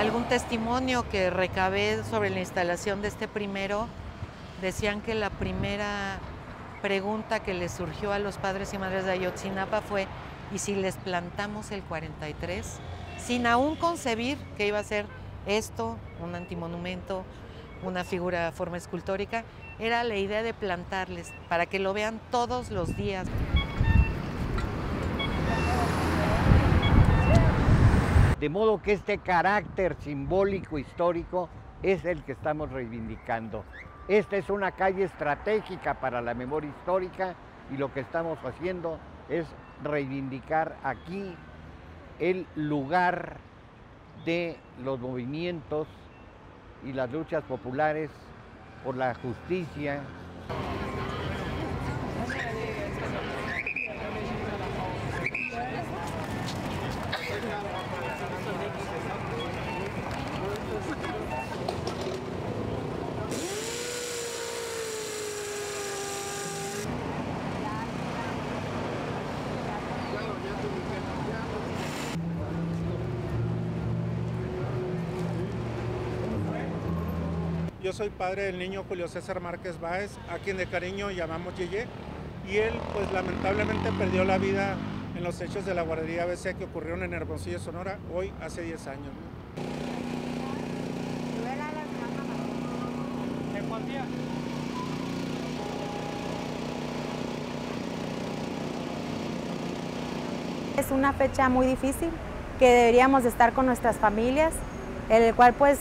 algún testimonio que recabé sobre la instalación de este primero, decían que la primera pregunta que les surgió a los padres y madres de Ayotzinapa fue: ¿y si les plantamos el 43? Sin aún concebir que iba a ser esto, un antimonumento, una figura, forma escultórica, era la idea de plantarles para que lo vean todos los días. De modo que este carácter simbólico histórico es el que estamos reivindicando. Esta es una calle estratégica para la memoria histórica y lo que estamos haciendo es reivindicar aquí el lugar de los movimientos y las luchas populares por la justicia. Yo soy padre del niño Julio César Márquez Báez, a quien de cariño llamamos Yeye, y él pues lamentablemente perdió la vida en los hechos de la guardería ABC que ocurrieron en Hermosillo, Sonora, hoy hace 10 años. Es una fecha muy difícil que deberíamos estar con nuestras familias, en el cual pues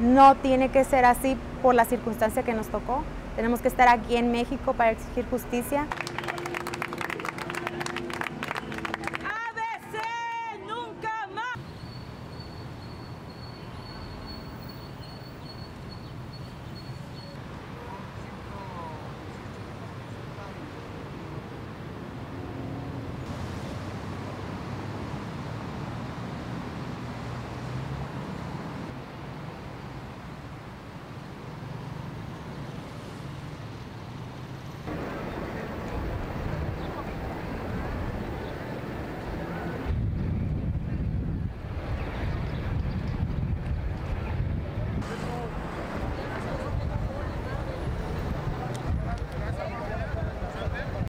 no tiene que ser así por la circunstancia que nos tocó. Tenemos que estar aquí en México para exigir justicia.